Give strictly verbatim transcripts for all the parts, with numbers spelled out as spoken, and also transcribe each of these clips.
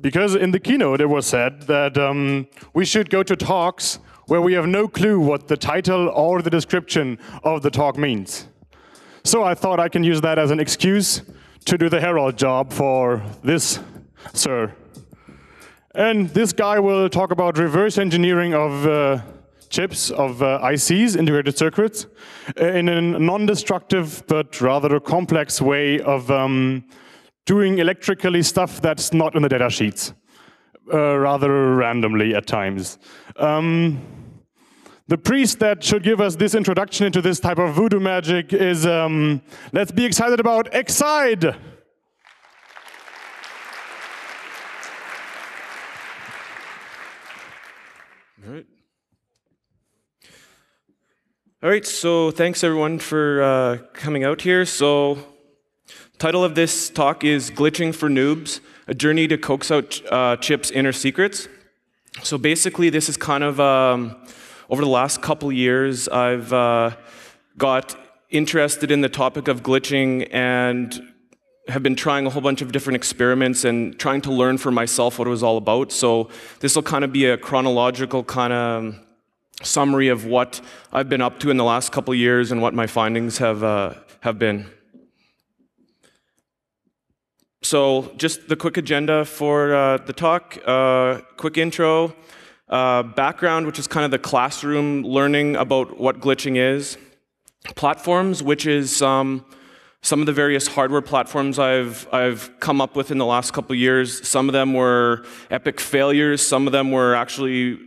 Because in the keynote, it was said that um, we should go to talks where we have no clue what the title or the description of the talk means. So I thought I can use that as an excuse to do the herald job for this sir. And this guy will talk about reverse engineering of uh, chips, of uh, I Cs, integrated circuits, in a non-destructive but rather a complex way of um, doing electrically stuff that's not in the data sheets, uh, rather randomly at times. Um, the priest that should give us this introduction into this type of voodoo magic is, um, let's be excited about exide. All right. All right, so thanks everyone for uh, coming out here. So the title of this talk is Glitching for Noobs, a journey to coax out uh, chips' inner secrets. So basically this is kind of, um, over the last couple years, I've uh, got interested in the topic of glitching and have been trying a whole bunch of different experiments and trying to learn for myself what it was all about. So this will kind of be a chronological kind of summary of what I've been up to in the last couple of years and what my findings have, uh, have been. So just the quick agenda for uh, the talk, uh, quick intro, uh, background, which is kind of the classroom learning about what glitching is, platforms, which is um, some of the various hardware platforms I've, I've come up with in the last couple of years. Some of them were epic failures, some of them were actually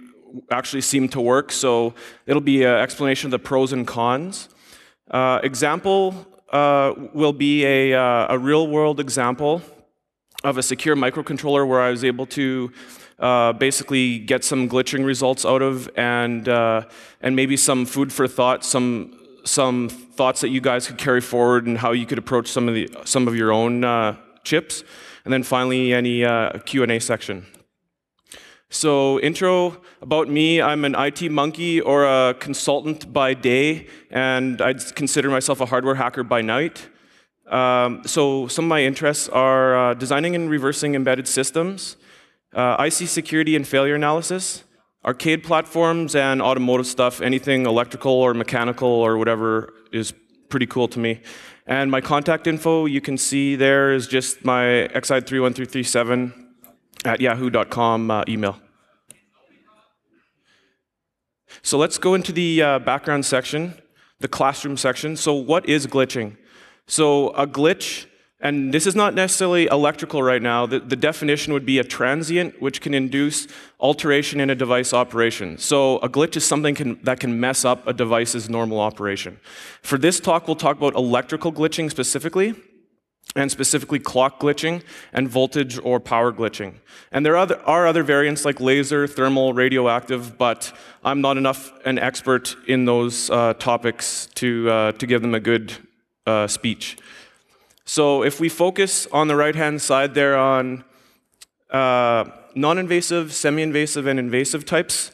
actually seem to work, so it'll be an explanation of the pros and cons. Uh, example uh, will be a, uh, a real-world example of a secure microcontroller where I was able to uh, basically get some glitching results out of, and, uh, and maybe some food for thought, some, some thoughts that you guys could carry forward and how you could approach some of, the, some of your own uh, chips. And then finally, any uh, Q and A section. So intro about me, I'm an I T monkey or a consultant by day, and I'd consider myself a hardware hacker by night. Um, so some of my interests are uh, designing and reversing embedded systems, uh, I C security and failure analysis, arcade platforms, and automotive stuff, anything electrical or mechanical or whatever is pretty cool to me. And my contact info you can see there is just my exide three one three three seven. At yahoo dot com uh, email. So let's go into the uh, background section, the classroom section. So what is glitching? So a glitch, and this is not necessarily electrical right now, the, the definition would be a transient which can induce alteration in a device operation. So a glitch is something can, that can mess up a device's normal operation. For this talk, we'll talk about electrical glitching specifically, and specifically clock glitching, and voltage or power glitching. And there are other, are other variants like laser, thermal, radioactive, but I'm not enough an expert in those uh, topics to, uh, to give them a good uh, speech. So if we focus on the right-hand side there on uh, non-invasive, semi-invasive, and invasive types.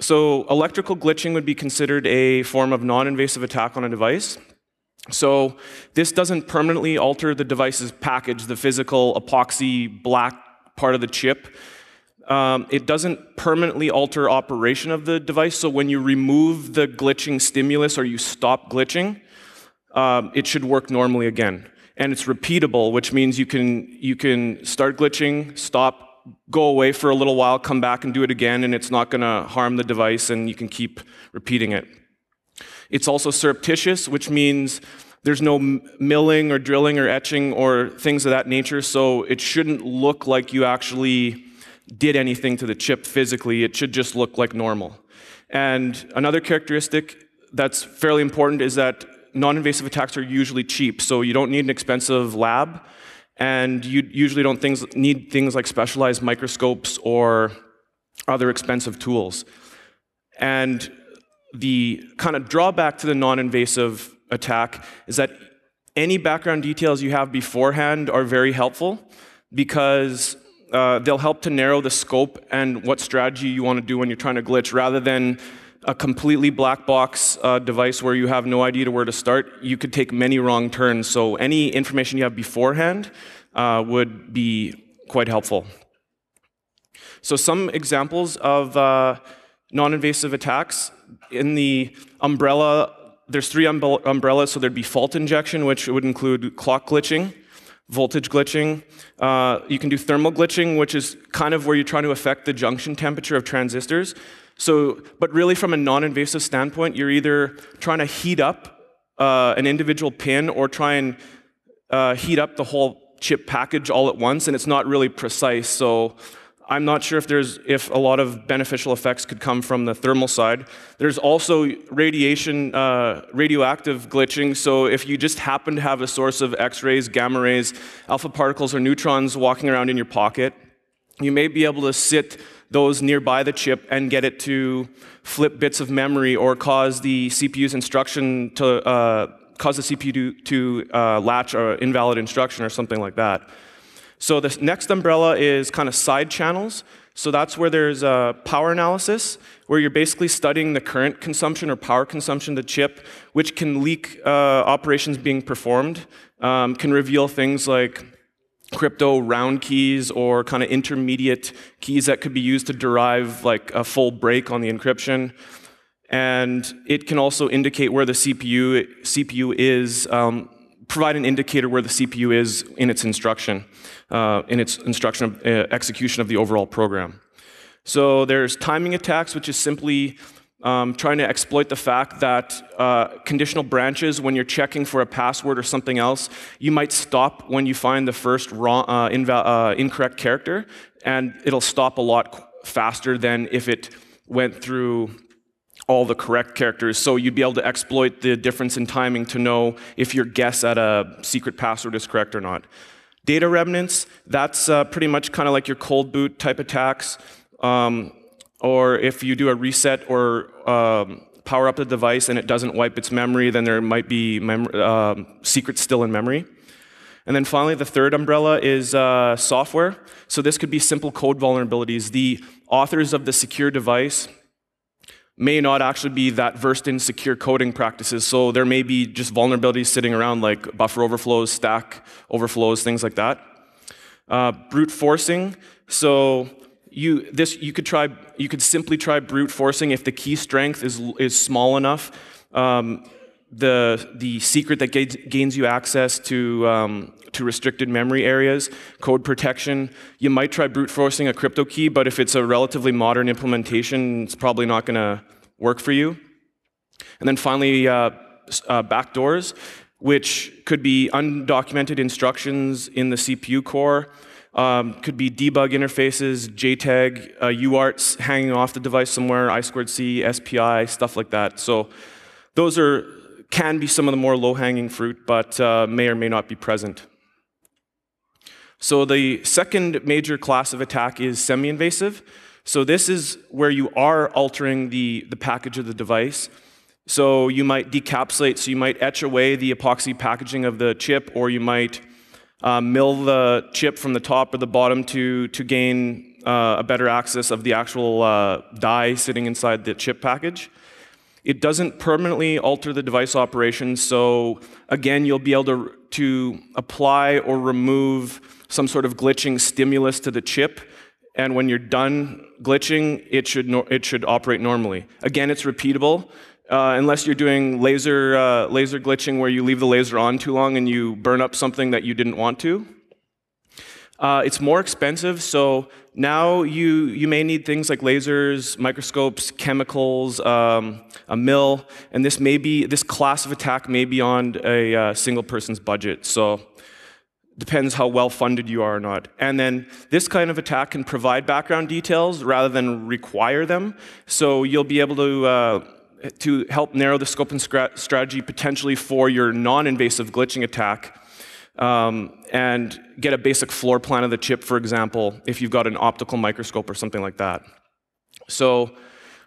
So electrical glitching would be considered a form of non-invasive attack on a device. So this doesn't permanently alter the device's package, the physical epoxy black part of the chip. Um, it doesn't permanently alter operation of the device, so when you remove the glitching stimulus or you stop glitching, um, it should work normally again. And it's repeatable, which means you can, you can start glitching, stop, go away for a little while, come back and do it again, and it's not going to harm the device, and you can keep repeating it. It's also surreptitious, which means there's no milling or drilling or etching or things of that nature, so it shouldn't look like you actually did anything to the chip physically. It should just look like normal. And another characteristic that's fairly important is that non-invasive attacks are usually cheap, so you don't need an expensive lab, and you usually don't things, need things like specialized microscopes or other expensive tools. And the kind of drawback to the non-invasive attack is that any background details you have beforehand are very helpful because uh, they'll help to narrow the scope and what strategy you want to do when you're trying to glitch. Rather than a completely black box uh, device where you have no idea to where to start, you could take many wrong turns. So any information you have beforehand uh, would be quite helpful. So some examples of uh, non-invasive attacks in the umbrella. There's three umbre umbrellas, so there'd be fault injection, which would include clock glitching, voltage glitching. Uh, you can do thermal glitching, which is kind of where you're trying to affect the junction temperature of transistors. So, but really from a non-invasive standpoint, you're either trying to heat up uh, an individual pin or try and uh, heat up the whole chip package all at once, and it's not really precise. So I'm not sure if there's if a lot of beneficial effects could come from the thermal side. There's also radiation, uh, radioactive glitching. So if you just happen to have a source of X-rays, gamma rays, alpha particles, or neutrons walking around in your pocket, you may be able to sit those nearby the chip and get it to flip bits of memory or cause the C P U's instruction to uh, cause the C P U to, to uh, latch an invalid instruction or something like that. So this next umbrella is kind of side channels. So that's where there's uh, power analysis, where you're basically studying the current consumption or power consumption of the chip, which can leak uh, operations being performed, um, can reveal things like crypto round keys or kind of intermediate keys that could be used to derive like a full break on the encryption. And it can also indicate where the C P U, C P U is, um, provide an indicator where the C P U is in its instruction, uh, in its instruction of, uh, execution of the overall program. So there's timing attacks, which is simply um, trying to exploit the fact that uh, conditional branches, when you're checking for a password or something else, you might stop when you find the first wrong, uh, uh, incorrect character, and it'll stop a lot faster than if it went through all the correct characters, so you'd be able to exploit the difference in timing to know if your guess at a secret password is correct or not. Data remnants, that's uh, pretty much kind of like your cold boot type attacks, um, or if you do a reset or um, power up the device and it doesn't wipe its memory, then there might be um, secrets still in memory. And then finally, the third umbrella is uh, software. So this could be simple code vulnerabilities. The authors of the secure device may not actually be that versed in secure coding practices, so there may be just vulnerabilities sitting around like buffer overflows, stack overflows, things like that. Uh, brute forcing, so you this you could try you could simply try brute forcing if the key strength is is small enough. Um, the the secret that gains, gains you access to um, to restricted memory areas, code protection. You might try brute forcing a crypto key, but if it's a relatively modern implementation, it's probably not going to work for you. And then finally, uh, uh, backdoors, which could be undocumented instructions in the C P U core, um, could be debug interfaces, J TAG, uh, U A R Ts hanging off the device somewhere, I squared C, S P I, stuff like that. So those are can be some of the more low-hanging fruit, but uh, may or may not be present. So the second major class of attack is semi-invasive. So this is where you are altering the, the package of the device. So you might decapsulate, so you might etch away the epoxy packaging of the chip, or you might uh, mill the chip from the top or the bottom to, to gain uh, a better access of the actual uh, die sitting inside the chip package. It doesn't permanently alter the device operation, so again, you'll be able to, to apply or remove some sort of glitching stimulus to the chip, and when you're done glitching, it should, no it should operate normally. Again, it's repeatable, uh, unless you're doing laser, uh, laser glitching where you leave the laser on too long and you burn up something that you didn't want to. Uh, it's more expensive, so now you, you may need things like lasers, microscopes, chemicals, um, a mill, and this may be, this class of attack may be beyond a uh, single person's budget, so depends how well funded you are or not. And then this kind of attack can provide background details rather than require them, so you'll be able to uh, to help narrow the scope and strategy potentially for your non-invasive glitching attack. Um, and get a basic floor plan of the chip, for example, if you've got an optical microscope or something like that. So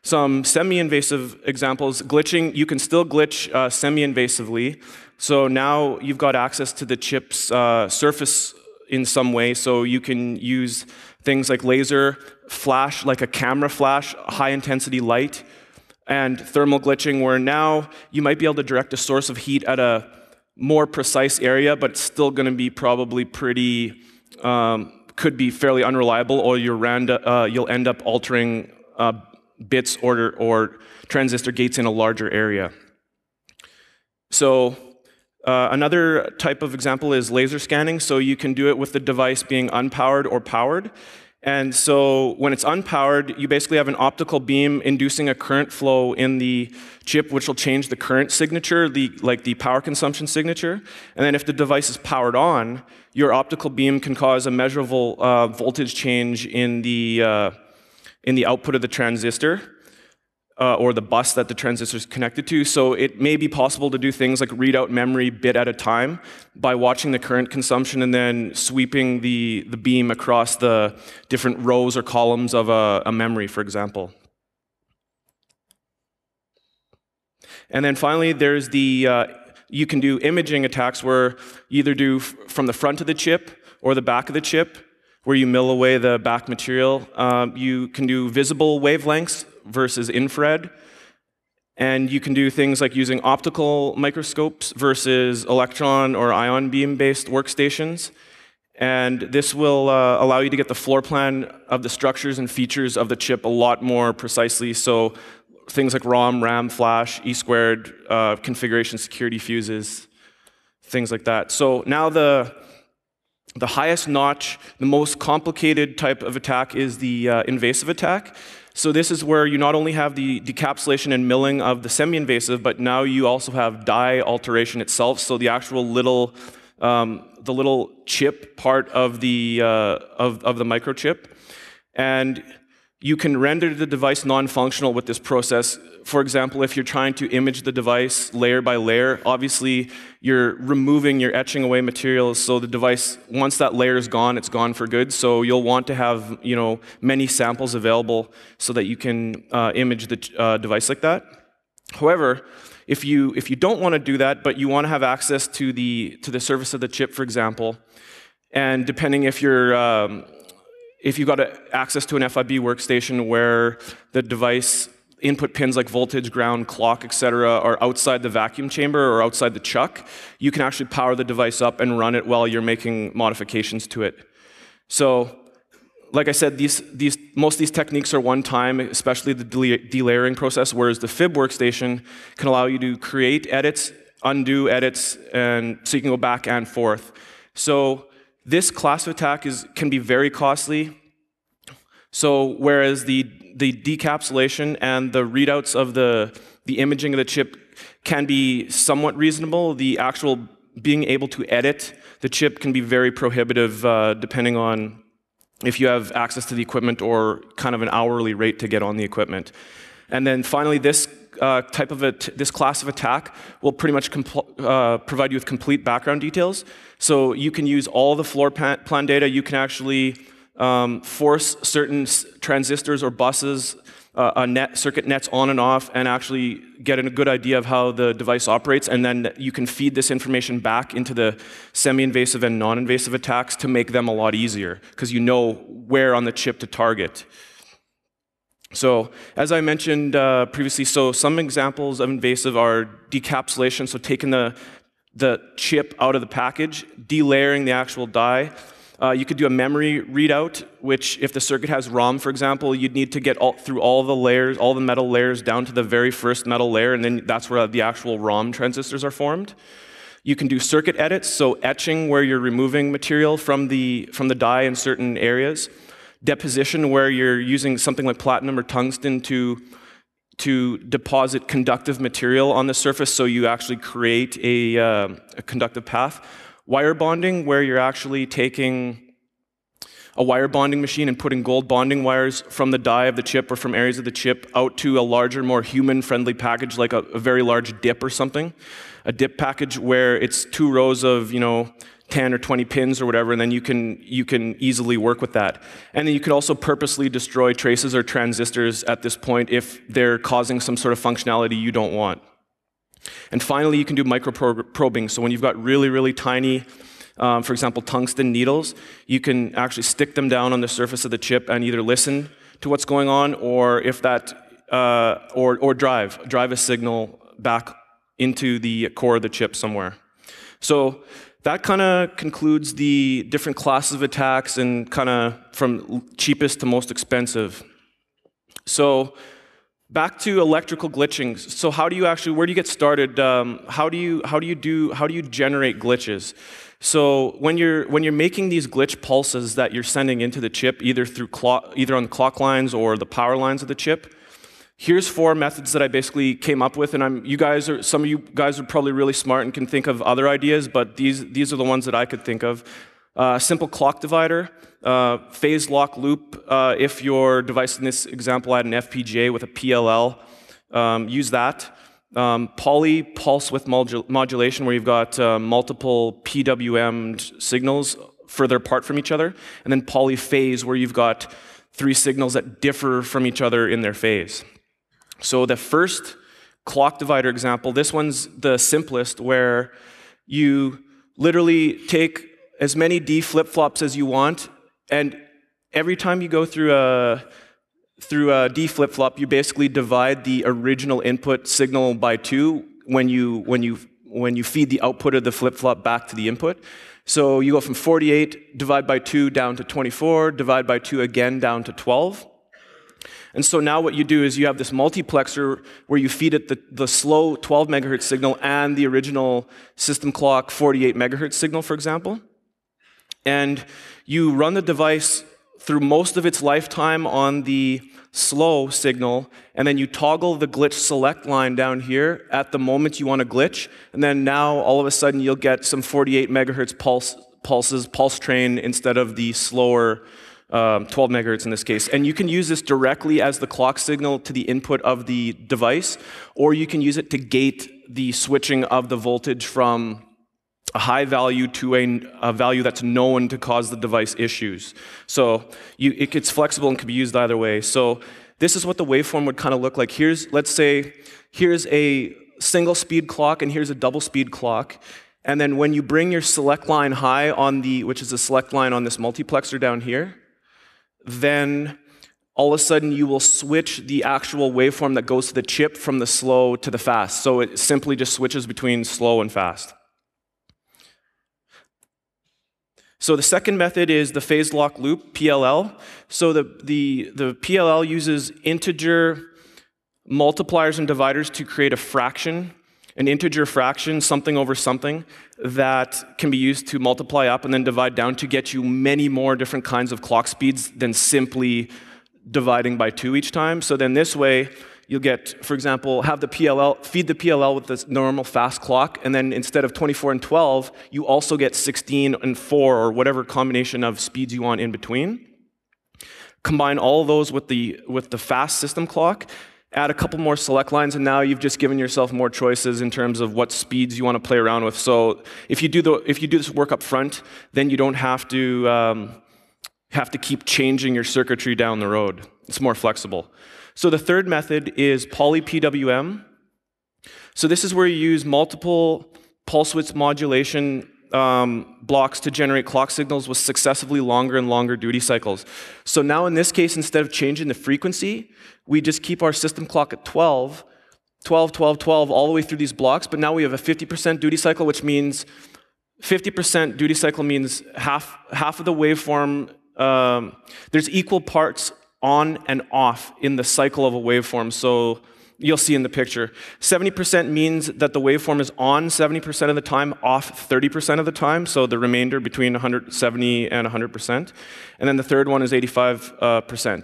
some semi-invasive examples. Glitching, you can still glitch uh, semi-invasively. So now you've got access to the chip's uh, surface in some way, so you can use things like laser, flash, like a camera flash, high-intensity light, and thermal glitching, where now you might be able to direct a source of heat at a more precise area, but it's still going to be probably pretty um, could be fairly unreliable, or you're random, uh, you'll end up altering uh, bits or, or transistor gates in a larger area. So uh, another type of example is laser scanning. So you can do it with the device being unpowered or powered. And so when it's unpowered, you basically have an optical beam inducing a current flow in the chip, which will change the current signature, the, like the power consumption signature. And then if the device is powered on, your optical beam can cause a measurable uh, voltage change in the, uh, in the output of the transistor, uh, or the bus that the transistor is connected to. So it may be possible to do things like read out memory bit at a time by watching the current consumption and then sweeping the, the beam across the different rows or columns of a, a memory, for example. And then finally, there's the, uh, you can do imaging attacks where you either do f from the front of the chip or the back of the chip, where you mill away the back material. Um, you can do visible wavelengths versus infrared. And you can do things like using optical microscopes versus electron or ion beam-based workstations. And this will uh, allow you to get the floor plan of the structures and features of the chip a lot more precisely. So things like ROM, RAM, flash, E squared, uh, configuration security fuses, things like that. So now the the highest notch, the most complicated type of attack is the uh, invasive attack. So this is where you not only have the decapsulation and milling of the semi-invasive, but now you also have die alteration itself. So the actual little, um, the little chip part of the uh, of, of the microchip, and you can render the device non-functional with this process. For example, if you're trying to image the device layer by layer, obviously you're removing, you're etching away materials, so the device, once that layer is gone, it's gone for good. So you'll want to have, you know, many samples available so that you can uh, image the uh, device like that. However, if you if you don't want to do that, but you want to have access to the to the surface of the chip, for example, and depending if you're um, if you've got access to an F I B workstation where the device input pins like voltage, ground, clock, et cetera are outside the vacuum chamber or outside the chuck, you can actually power the device up and run it while you're making modifications to it. So, like I said, these, these, most of these techniques are one time, especially the delayering process, whereas the F I B workstation can allow you to create edits, undo edits, and so you can go back and forth. So this class of attack is, can be very costly. So whereas the, the decapsulation and the readouts of the, the imaging of the chip can be somewhat reasonable, the actual being able to edit the chip can be very prohibitive, uh, depending on if you have access to the equipment or kind of an hourly rate to get on the equipment. And then finally, this Uh, type of a t this class of attack will pretty much uh, provide you with complete background details. So you can use all the floor plan data. You can actually um, force certain s transistors or buses, uh, a net circuit nets on and off, and actually get a good idea of how the device operates. And then you can feed this information back into the semi-invasive and non-invasive attacks to make them a lot easier, because you know where on the chip to target. So, as I mentioned uh, previously, so some examples of invasive are decapsulation, so taking the, the chip out of the package, delayering the actual die. Uh, you could do a memory readout, which if the circuit has ROM, for example, you'd need to get all, through all the layers, all the metal layers, down to the very first metal layer, and then that's where the actual ROM transistors are formed. You can do circuit edits, so etching where you're removing material from the, from the die in certain areas. Deposition, where you're using something like platinum or tungsten to, to deposit conductive material on the surface, so you actually create a, uh, a conductive path. Wire bonding, where you're actually taking a wire bonding machine and putting gold bonding wires from the die of the chip or from areas of the chip out to a larger, more human-friendly package, like a, a very large dip or something. A dip package where it's two rows of, you know, ten or twenty pins or whatever, and then you can, you can easily work with that. And then you could also purposely destroy traces or transistors at this point if they're causing some sort of functionality you don't want. And finally, you can do microprobing. So when you've got really, really tiny, um, for example, tungsten needles, you can actually stick them down on the surface of the chip and either listen to what's going on, or if that, uh, or, or drive, drive a signal back into the core of the chip somewhere. So that kind of concludes the different classes of attacks and kind of from cheapest to most expensive. So back to electrical glitching. So how do you actually, where do you get started? Um, how do you, how do you do, how do you generate glitches? So when you're, when you're making these glitch pulses that you're sending into the chip, either through clock, either on the clock lines or the power lines of the chip, here's four methods that I basically came up with, and I'm, you guys are, some of you guys are probably really smart and can think of other ideas, but these, these are the ones that I could think of. Uh, simple clock divider, uh, phase lock loop, uh, if your device in this example had an F P G A with a P L L, um, use that. Um, poly, pulse width modul modulation, where you've got uh, multiple P W M signals further apart from each other, and then polyphase, where you've got three signals that differ from each other in their phase. So the first clock divider example, this one's the simplest, where you literally take as many D flip-flops as you want, and every time you go through a, through a D flip-flop, you basically divide the original input signal by two when you, when you, when you feed the output of the flip-flop back to the input. So you go from forty-eight, divide by two, down to twenty-four, divide by two again, down to twelve. And so now what you do is you have this multiplexer where you feed it the, the slow twelve megahertz signal and the original system clock forty-eight megahertz signal, for example. And you run the device through most of its lifetime on the slow signal, and then you toggle the glitch select line down here at the moment you want to glitch, and then now all of a sudden you'll get some forty-eight megahertz pulse, pulses, pulse train instead of the slower Um, twelve megahertz in this case. And you can use this directly as the clock signal to the input of the device, or you can use it to gate the switching of the voltage from a high value to a, a value that's known to cause the device issues. So you, it gets flexible and can be used either way. So this is what the waveform would kind of look like. Here's, let's say, here's a single speed clock and here's a double speed clock. And then when you bring your select line high on the, which is the select line on this multiplexer down here, then all of a sudden you will switch the actual waveform that goes to the chip from the slow to the fast. So it simply just switches between slow and fast. So the second method is the phase lock loop, P L L. So the, the, the P L L uses integer multipliers and dividers to create a fraction, an integer fraction, something over something, that can be used to multiply up and then divide down to get you many more different kinds of clock speeds than simply dividing by two each time. So then this way, you'll get, for example, have the P L L, feed the P L L with this normal fast clock, and then instead of twenty-four and twelve, you also get sixteen and four or whatever combination of speeds you want in between. Combine all those with the, with the fast system clock, add a couple more select lines, and now you've just given yourself more choices in terms of what speeds you want to play around with. So if you do the, if you do this work up front, then you don't have to um, have to keep changing your circuitry down the road. It's more flexible. So the third method is poly P W M. So this is where you use multiple pulse width modulation Um, blocks to generate clock signals with successively longer and longer duty cycles. So now in this case, instead of changing the frequency, we just keep our system clock at twelve, twelve, twelve, twelve, all the way through these blocks, but now we have a fifty percent duty cycle, which means fifty percent duty cycle means half, half of the waveform, um, there's equal parts on and off in the cycle of a waveform. So you'll see in the picture. seventy percent means that the waveform is on seventy percent of the time, off thirty percent of the time, so the remainder between one hundred seventy and one hundred percent. And then the third one is eighty-five percent.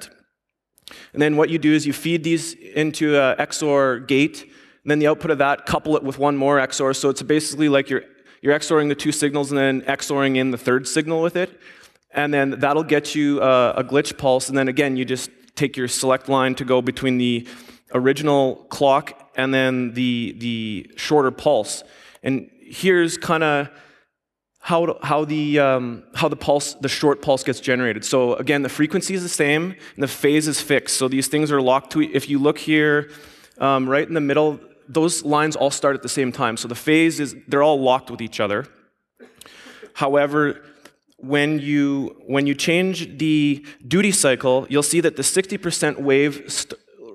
And then what you do is you feed these into an X O R gate, and then the output of that, couple it with one more X O R, so it's basically like you're, you're XORing the two signals and then XORing in the third signal with it, and then that'll get you a, a glitch pulse, and then again, you just take your select line to go between the original clock and then the the shorter pulse, and here's kind of how how the um, how the pulse the short pulse gets generated. So again, the frequency is the same, and the phase is fixed. So these things are locked to. If you look here, um, right in the middle, those lines all start at the same time. So the phase is they're all locked with each other. However, When you when you change the duty cycle, you'll see that the sixty percent wave st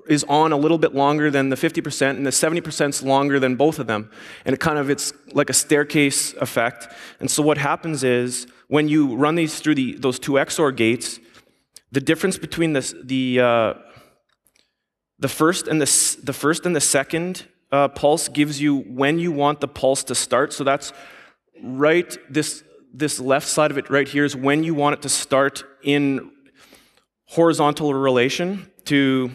is on a little bit longer than the fifty percent, and the seventy percent is longer than both of them. And it kind of, it's like a staircase effect. And so what happens is, when you run these through the, those two X O R gates, the difference between this, the, uh, the, first and the, the first and the second uh, pulse gives you when you want the pulse to start. So that's right, this, this left side of it right here is when you want it to start in horizontal relation to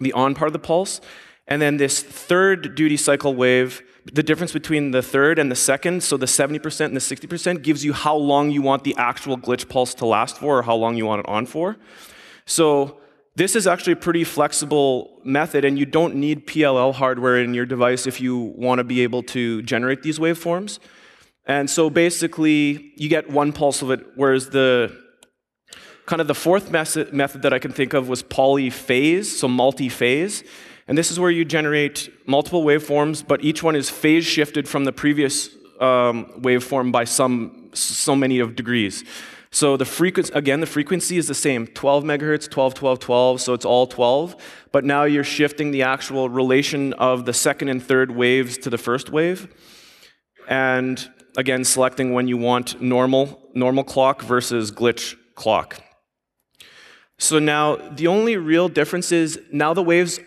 the on part of the pulse. And then this third duty cycle wave, the difference between the third and the second, so the seventy percent and the sixty percent, gives you how long you want the actual glitch pulse to last for, or how long you want it on for. So this is actually a pretty flexible method, and you don't need P L L hardware in your device if you want to be able to generate these waveforms. And so basically, you get one pulse of it, whereas the kind of the fourth method that I can think of was polyphase, so multi-phase. And this is where you generate multiple waveforms, but each one is phase shifted from the previous um, waveform by some so many of degrees. So the frequency, again, the frequency is the same, twelve megahertz, twelve, twelve, twelve, so it's all twelve. But now you're shifting the actual relation of the second and third waves to the first wave. And again, selecting when you want normal, normal clock versus glitch clock. So now the only real difference is now the waves,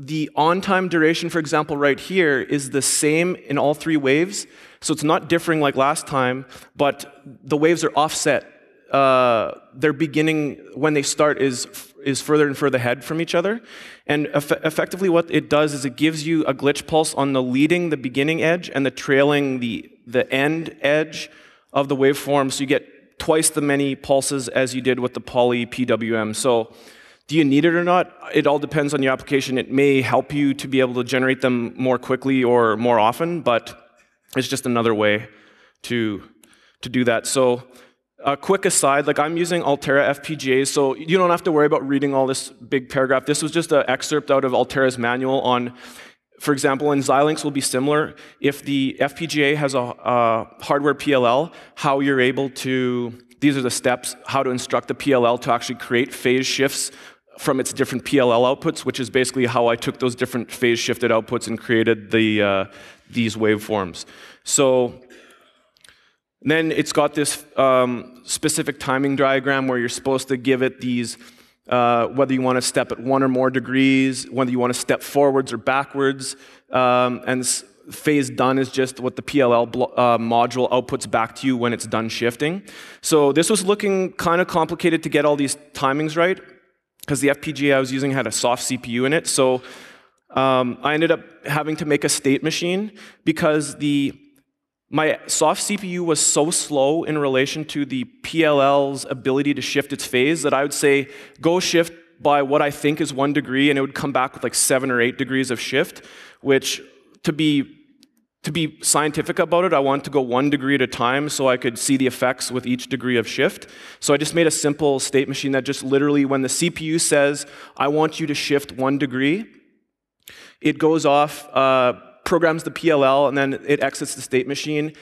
the on-time duration, for example, right here is the same in all three waves. So it's not differing like last time, but the waves are offset. Uh, their beginning, when they start, is, is further and further ahead from each other. And eff effectively what it does is it gives you a glitch pulse on the leading, the beginning edge, and the trailing, the, the end edge of the waveform. So you get twice the many pulses as you did with the poly P W M. So do you need it or not? It all depends on your application. It may help you to be able to generate them more quickly or more often, but it's just another way to, to do that. So a quick aside, like I'm using Altera F P G As, so you don't have to worry about reading all this big paragraph. This was just an excerpt out of Altera's manual on, for example, and Xilinx will be similar. If the F P G A has a, a hardware P L L, how you're able to, these are the steps, how to instruct the P L L to actually create phase shifts from its different P L L outputs, which is basically how I took those different phase-shifted outputs and created the, uh, these waveforms. So then it's got this um, specific timing diagram where you're supposed to give it these, uh, whether you want to step at one or more degrees, whether you want to step forwards or backwards, um, and phase done is just what the P L L uh, module outputs back to you when it's done shifting. So this was looking kind of complicated to get all these timings right, because the F P G A I was using had a soft C P U in it. So um, I ended up having to make a state machine because the, my soft C P U was so slow in relation to the P L L's ability to shift its phase that I would say, go shift by what I think is one degree, and it would come back with like seven or eight degrees of shift, which to be, to be scientific about it, I wanted to go one degree at a time so I could see the effects with each degree of shift. So I just made a simple state machine that just literally, when the C P U says, I want you to shift one degree, it goes off, uh, programs the P L L, and then it exits the state machine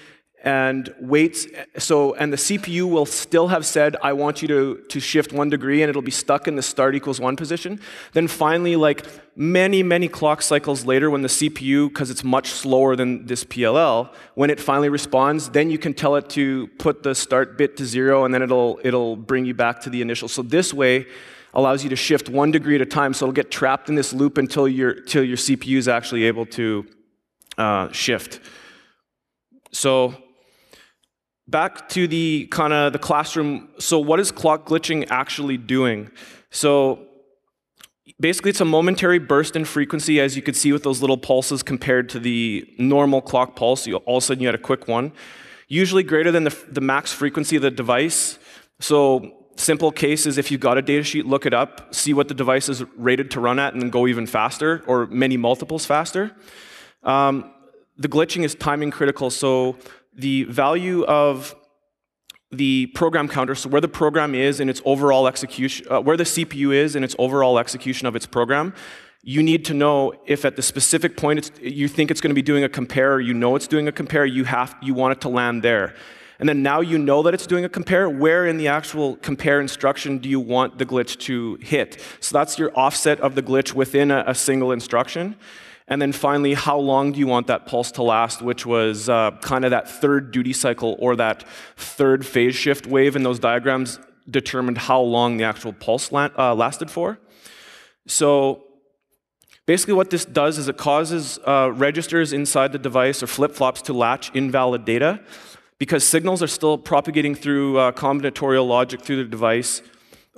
and waits. So, and the C P U will still have said, I want you to, to shift one degree, and it'll be stuck in the start equals one position. Then finally, like many, many clock cycles later, when the C P U, because it's much slower than this P L L, when it finally responds, then you can tell it to put the start bit to zero, and then it'll, it'll bring you back to the initial. So this way allows you to shift one degree at a time, so it'll get trapped in this loop until your, till your C P U is actually able to uh, shift. So back to the kind of the classroom. So what is clock glitching actually doing? So basically it's a momentary burst in frequency, as you could see with those little pulses compared to the normal clock pulse. You, all of a sudden you had a quick one, usually greater than the, the max frequency of the device. So simple case is if you've got a data sheet, look it up, see what the device is rated to run at, and then go even faster or many multiples faster. Um, the glitching is timing critical. So the value of the program counter, so where the program is in its overall execution, uh, where the C P U is in its overall execution of its program, you need to know if at the specific point it's, you think it's going to be doing a compare, or you know it's doing a compare, you have, you want it to land there. And then now you know that it's doing a compare. Where in the actual compare instruction do you want the glitch to hit? So that's your offset of the glitch within a, a single instruction. And then finally, how long do you want that pulse to last, which was uh, kind of that third duty cycle or that third phase shift wave in those diagrams determined how long the actual pulse la uh, lasted for. So basically what this does is it causes uh, registers inside the device or flip-flops to latch invalid data because signals are still propagating through uh, combinatorial logic through the device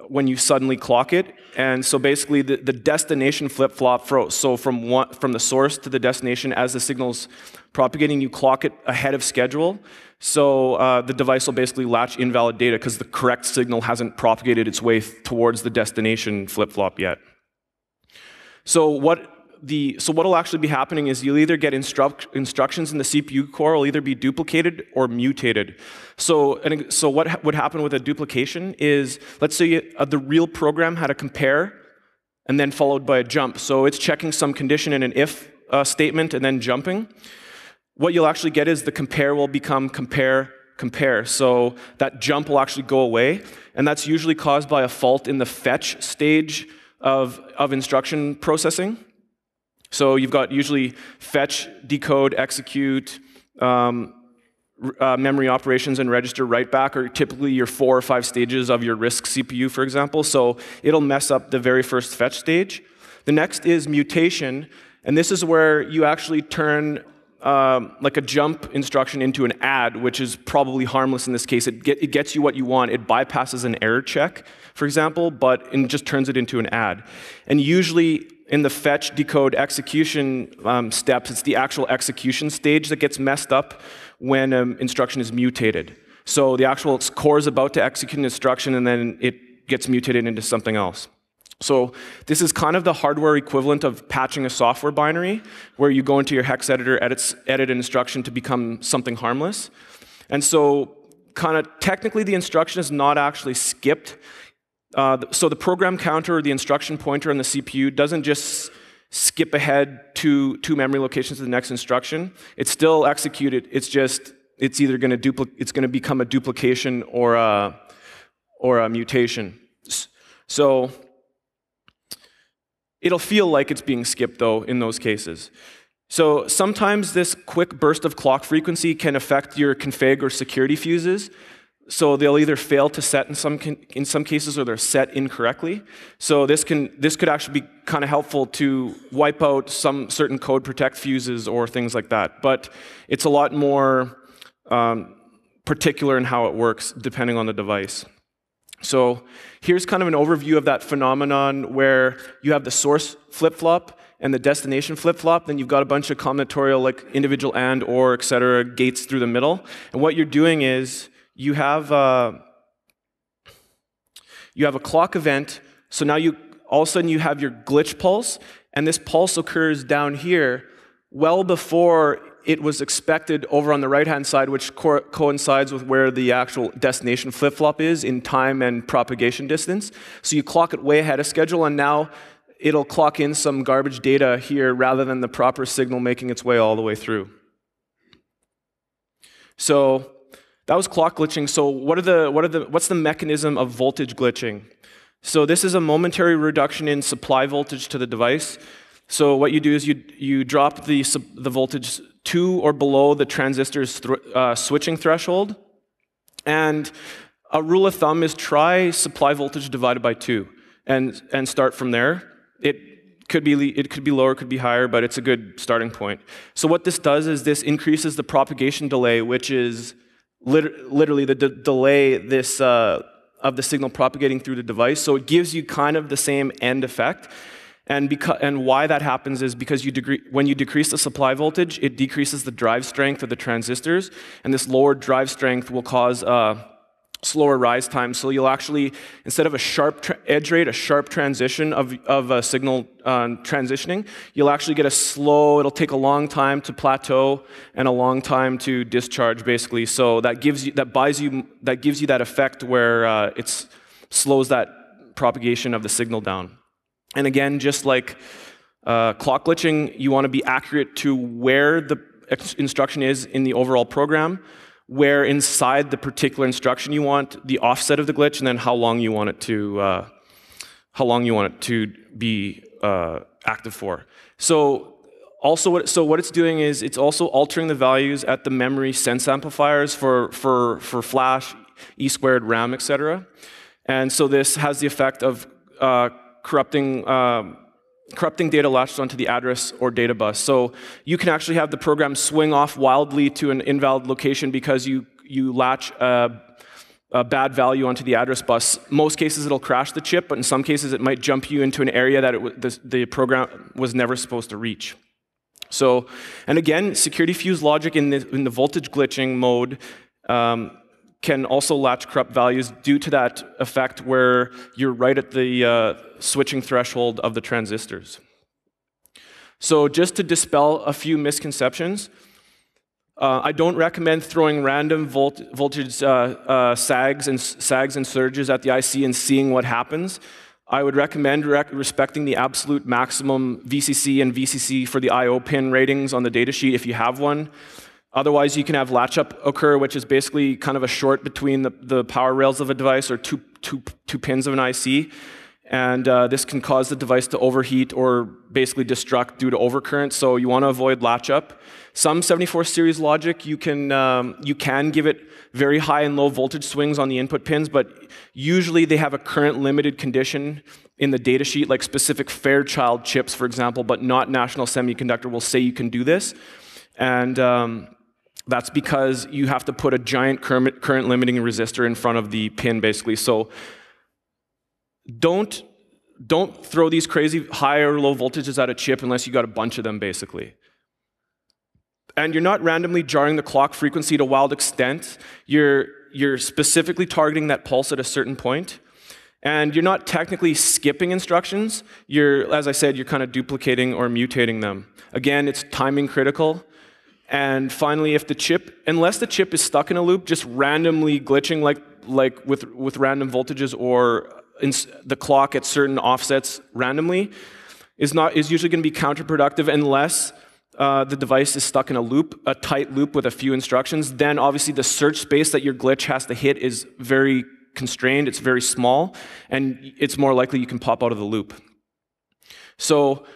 when you suddenly clock it. And so basically the, the destination flip-flop froze. So from, one, from the source to the destination, as the signal's propagating, you clock it ahead of schedule. So uh, the device will basically latch invalid data because the correct signal hasn't propagated its way towards the destination flip-flop yet. So what the, so what'll actually be happening is you'll either get instruct, instructions in the C P U core will either be duplicated or mutated. So, and, so what ha would happen with a duplication is, let's say you, uh, the real program had a compare and then followed by a jump. So it's checking some condition in an if uh, statement and then jumping. What you'll actually get is the compare will become compare, compare. So that jump will actually go away, and that's usually caused by a fault in the fetch stage of, of instruction processing. So you've got usually fetch, decode, execute, um, uh, memory operations, and register write back are typically your four or five stages of your RISC C P U, for example. So it'll mess up the very first fetch stage. The next is mutation, and this is where you actually turn um, like a jump instruction into an add, which is probably harmless in this case. It, get, it gets you what you want. It bypasses an error check, for example, but it just turns it into an add. And usually, in the fetch, decode, execution um, steps, it's the actual execution stage that gets messed up when um, instruction is mutated. So the actual core is about to execute an instruction, and then it gets mutated into something else. So this is kind of the hardware equivalent of patching a software binary, where you go into your hex editor, edits, edit an instruction to become something harmless. And so kind of technically the instruction is not actually skipped. Uh, so the program counter or the instruction pointer on the C P U doesn't just skip ahead to two memory locations to the next instruction. It's still executed. It's just it's either going to it's going to become a duplication or a or a mutation. So it'll feel like it's being skipped though in those cases. So sometimes this quick burst of clock frequency can affect your config or security fuses. So they'll either fail to set in some, in some cases, or they're set incorrectly. So this, can, this could actually be kind of helpful to wipe out some certain code protect fuses or things like that. But it's a lot more um, particular in how it works, depending on the device. So here's kind of an overview of that phenomenon where you have the source flip-flop and the destination flip-flop, then you've got a bunch of combinatorial, like individual and, or, et cetera, gates through the middle. And what you're doing is, You have, uh, you have a clock event, so now you, all of a sudden you have your glitch pulse, and this pulse occurs down here well before it was expected over on the right-hand side, which co coincides with where the actual destination flip-flop is in time and propagation distance. So you clock it way ahead of schedule, and now it'll clock in some garbage data here rather than the proper signal making its way all the way through. So that was clock glitching. So what are the, what are the, what's the mechanism of voltage glitching? So this is a momentary reduction in supply voltage to the device. So what you do is you, you drop the, the voltage to or below the transistor's th uh, switching threshold. And a rule of thumb is try supply voltage divided by two and, and start from there. It could be, it could be lower, it could be higher, but it's a good starting point. So what this does is this increases the propagation delay, which is literally the de delay this, uh, of the signal propagating through the device. So it gives you kind of the same end effect. And, and why that happens is because you when you decrease the supply voltage, it decreases the drive strength of the transistors. And this lower drive strength will cause uh, slower rise time. So you'll actually, instead of a sharp edge rate, a sharp transition of, of a signal um, transitioning, you'll actually get a slow, it'll take a long time to plateau and a long time to discharge, basically. So that gives you, that buys you, that gives you that effect where uh, it slows that propagation of the signal down. And again, just like uh, clock glitching, you want to be accurate to where the instruction is in the overall program. where inside the particular instruction you want the offset of the glitch, and then how long you want it to uh, how long you want it to be uh, active for. So also, what, so what it's doing is it's also altering the values at the memory sense amplifiers for for for flash, E squared, RAM, et cetera. And so this has the effect of uh, corrupting. Um, corrupting data latched onto the address or data bus. So you can actually have the program swing off wildly to an invalid location because you, you latch a, a bad value onto the address bus. Most cases it'll crash the chip, but in some cases it might jump you into an area that it the, the program was never supposed to reach. So, and again, security fuse logic in the, in the voltage glitching mode um, can also latch corrupt values due to that effect where you're right at the uh, switching threshold of the transistors. So just to dispel a few misconceptions, uh, I don't recommend throwing random volt voltage uh, uh, sags, and sags and surges at the I C and seeing what happens. I would recommend rec respecting the absolute maximum V C C and V C C for the I O pin ratings on the datasheet if you have one. Otherwise, you can have latch-up occur, which is basically kind of a short between the, the power rails of a device or two, two, two pins of an I C. And uh, this can cause the device to overheat or basically destruct due to overcurrent, so you want to avoid latch-up. Some seventy-four series logic, you can, um, you can give it very high and low voltage swings on the input pins, but usually they have a current-limited condition in the data sheet, like specific Fairchild chips, for example, but not National Semiconductor will say you can do this. And um, that's because you have to put a giant current limiting resistor in front of the pin, basically. So don't, don't throw these crazy high or low voltages at a chip unless you got a bunch of them, basically. And you're not randomly jarring the clock frequency to wild extent. You're, you're specifically targeting that pulse at a certain point. And you're not technically skipping instructions. You're, as I said, you're kind of duplicating or mutating them. Again, it's timing critical. And finally, if the chip, unless the chip is stuck in a loop, just randomly glitching like, like with, with random voltages or in the clock at certain offsets randomly, is, not, is usually going to be counterproductive unless uh, the device is stuck in a loop, a tight loop with a few instructions. Then obviously the search space that your glitch has to hit is very constrained, it's very small, and it's more likely you can pop out of the loop. So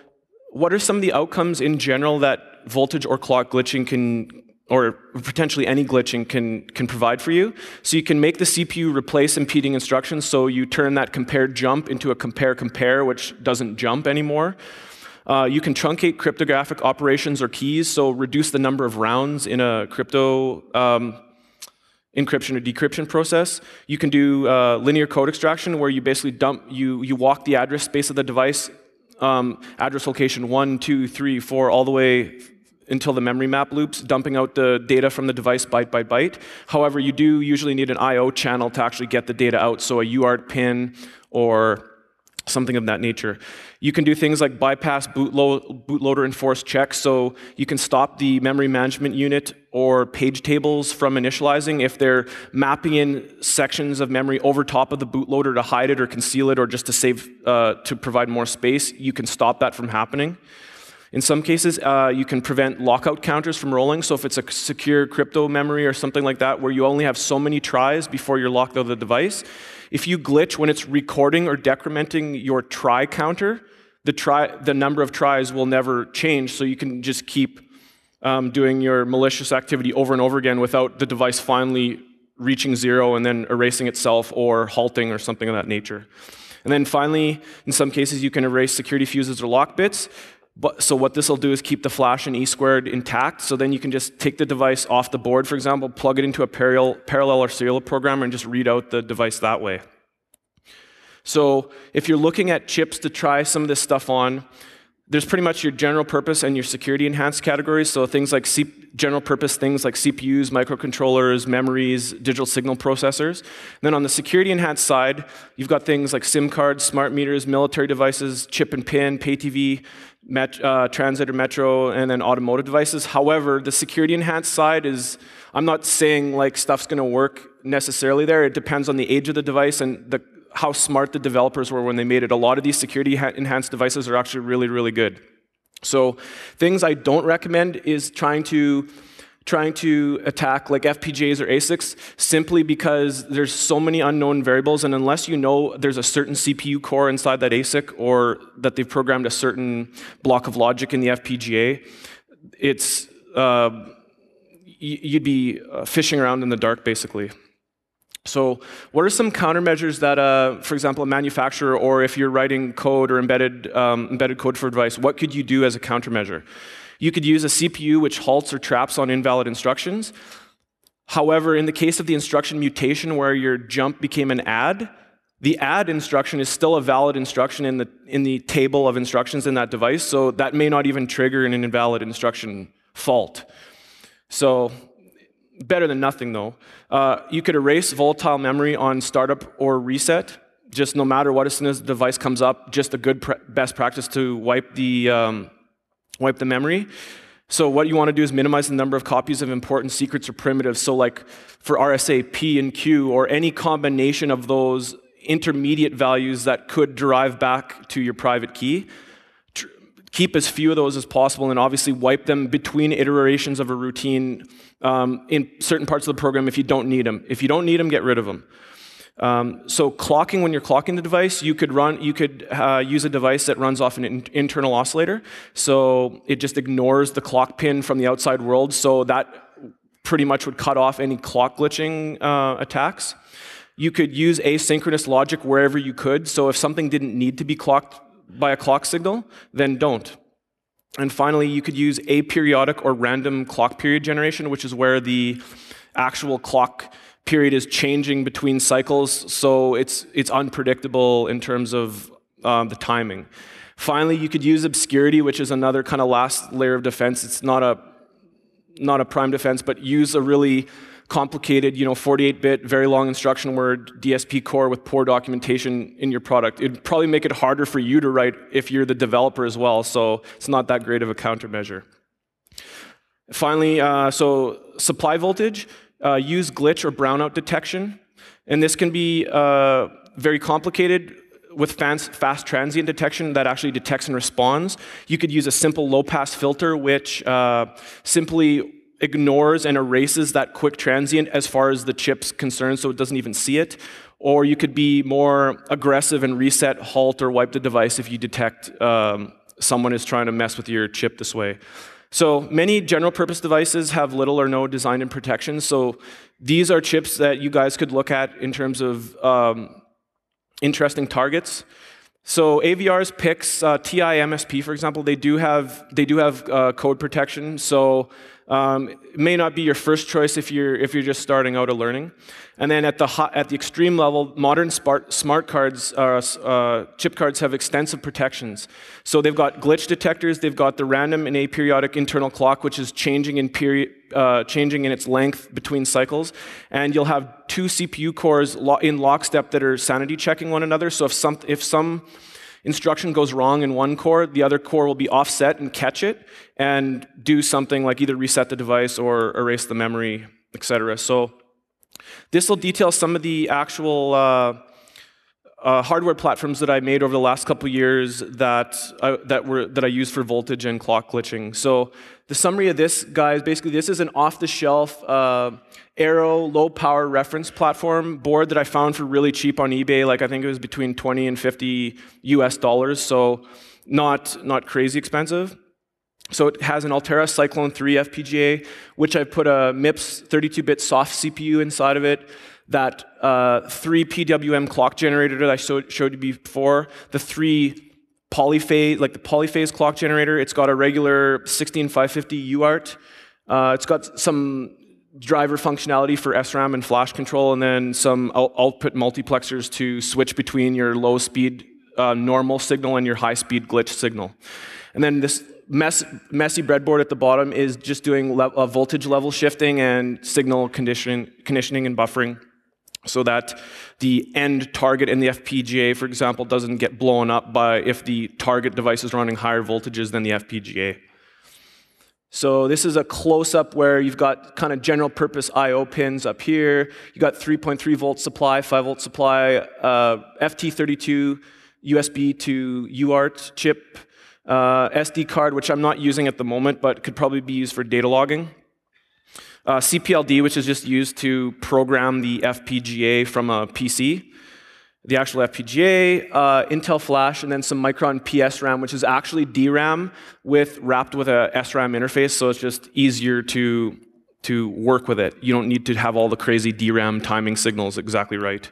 what are some of the outcomes in general that voltage or clock glitching can, or potentially any glitching can, can provide for you? So you can make the C P U replace impeding instructions, so you turn that compare jump into a compare compare, which doesn't jump anymore. Uh, you can truncate cryptographic operations or keys, so reduce the number of rounds in a crypto um, encryption or decryption process. You can do uh, linear code extraction, where you basically dump, you, you walk the address space of the device, um, address location one, two, three, four, all the way until the memory map loops, dumping out the data from the device byte by byte. However, you do usually need an I O channel to actually get the data out, so a U A R T pin or something of that nature. You can do things like bypass bootlo bootloader enforced checks, so you can stop the memory management unit or page tables from initializing if they're mapping in sections of memory over top of the bootloader to hide it or conceal it or just to save, uh, to provide more space. You can stop that from happening. In some cases, uh, you can prevent lockout counters from rolling. So if it's a secure crypto memory or something like that where you only have so many tries before you're locked out of the device, if you glitch when it's recording or decrementing your try counter, the, try, the number of tries will never change, so you can just keep um, doing your malicious activity over and over again without the device finally reaching zero and then erasing itself or halting or something of that nature. And then finally, in some cases, you can erase security fuses or lock bits. But, so what this will do is keep the flash and E squared intact, so then you can just take the device off the board, for example, plug it into a parallel, parallel or serial programmer and just read out the device that way. So if you're looking at chips to try some of this stuff on, there's pretty much your general purpose and your security enhanced categories, so things like C general purpose, things like C P Us, microcontrollers, memories, digital signal processors. And then on the security enhanced side, you've got things like SIM cards, smart meters, military devices, chip and pin, pay T V, Met, uh, transit or metro, and then automotive devices. However, the security enhanced side is, I'm not saying like stuff's going to work necessarily there. It depends on the age of the device and the, how smart the developers were when they made it. A lot of these security enhanced devices are actually really, really good. So things I don't recommend is trying to trying to attack like F P G As or A SICs simply because there's so many unknown variables, and unless you know there's a certain C P U core inside that A SIC or that they've programmed a certain block of logic in the F P G A, it's uh, you'd be fishing around in the dark, basically. So what are some countermeasures that, uh, for example, a manufacturer, or if you're writing code or embedded, um, embedded code for advice, what could you do as a countermeasure? You could use a C P U which halts or traps on invalid instructions. However, in the case of the instruction mutation where your jump became an add, the add instruction is still a valid instruction in the, in the table of instructions in that device, so that may not even trigger an invalid instruction fault. So, better than nothing, though. Uh, you could erase volatile memory on startup or reset. Just no matter what, as soon as the device comes up, just a good pr best practice to wipe the, um, wipe the memory. So what you want to do is minimize the number of copies of important secrets or primitives. So like for R S A, P and Q, or any combination of those intermediate values that could derive back to your private key. Tr keep as few of those as possible, and obviously wipe them between iterations of a routine um, in certain parts of the program if you don't need them. If you don't need them, get rid of them. Um, so clocking, when you're clocking the device, you could run, you could uh, use a device that runs off an in internal oscillator, so it just ignores the clock pin from the outside world, so that pretty much would cut off any clock glitching uh, attacks. You could use asynchronous logic wherever you could, so if something didn't need to be clocked by a clock signal, then don't. And finally, you could use aperiodic or random clock period generation, which is where the actual clock period is changing between cycles, so it's, it's unpredictable in terms of um, the timing. Finally, you could use obscurity, which is another kind of last layer of defense. It's not a, not a prime defense, but use a really complicated, you know, forty-eight bit, very long instruction word D S P core with poor documentation in your product. It'd probably make it harder for you to write if you're the developer as well, so it's not that great of a countermeasure. Finally, uh, so supply voltage. Uh, use glitch or brownout detection, and this can be uh, very complicated with fast, fast transient detection that actually detects and responds. You could use a simple low-pass filter which uh, simply ignores and erases that quick transient as far as the chip's concerned, so it doesn't even see it. Or you could be more aggressive and reset, halt, or wipe the device if you detect um, someone is trying to mess with your chip this way. So many general-purpose devices have little or no design and protection, so these are chips that you guys could look at in terms of um, interesting targets. So A V Rs, P I Cs, uh, T I M S P, for example, they do have, they do have uh, code protection, so um, it may not be your first choice if you're, if you're just starting out or learning. And then at the, hot, at the extreme level, modern smart, smart cards, uh, uh, chip cards have extensive protections. So they've got glitch detectors, they've got the random and aperiodic internal clock, which is changing in, period, uh, changing in its length between cycles. And you'll have two C P U cores lo in lockstep that are sanity checking one another. So if some, if some instruction goes wrong in one core, the other core will be offset and catch it and do something like either reset the device or erase the memory, et cetera. So this will detail some of the actual uh, uh, hardware platforms that I made over the last couple years that I, that were that I used for voltage and clock glitching. So the summary of this, guys, basically this is an off-the-shelf uh, Aero low-power reference platform board that I found for really cheap on eBay. Like I think it was between twenty and fifty U S dollars, so not not crazy expensive. So it has an Altera Cyclone three F P G A, which I put a MIPS thirty-two bit soft C P U inside of it, that uh, three P W M clock generator that I showed, showed you before, the three polyphase, like the polyphase clock generator. It's got a regular sixteen five fifty U A R T. Uh, it's got some driver functionality for S RAM and flash control, and then some out output multiplexers to switch between your low-speed uh, normal signal and your high-speed glitch signal. And then this Mess, messy breadboard at the bottom is just doing le uh, voltage level shifting and signal conditioning, conditioning and buffering, so that the end target in the F P G A, for example, doesn't get blown up by if the target device is running higher voltages than the F P G A. So this is a close-up where you've got kind of general-purpose I O pins up here. You've got three point three volt supply, five volt supply, uh, F T thirty-two U S B to U A R T chip, Uh, S D card, which I'm not using at the moment, but could probably be used for data logging. Uh, C P L D, which is just used to program the F P G A from a P C, the actual F P G A, uh, Intel Flash, and then some Micron P S RAM, which is actually D RAM with wrapped with a S RAM interface, so it's just easier to to work with it. You don't need to have all the crazy D RAM timing signals. Exactly right.